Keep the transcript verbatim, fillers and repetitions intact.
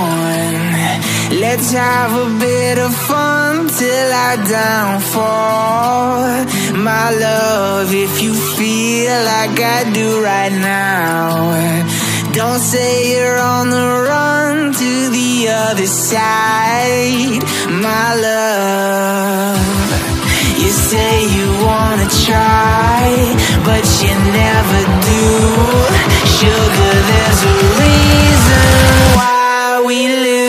on. Let's have a bit of fun till I downfall. My love, if you feel like I do right now, don't say you're on the run to the other side. My love, you say you wanna try, but you never do. Sugar, there's a reason why we lose.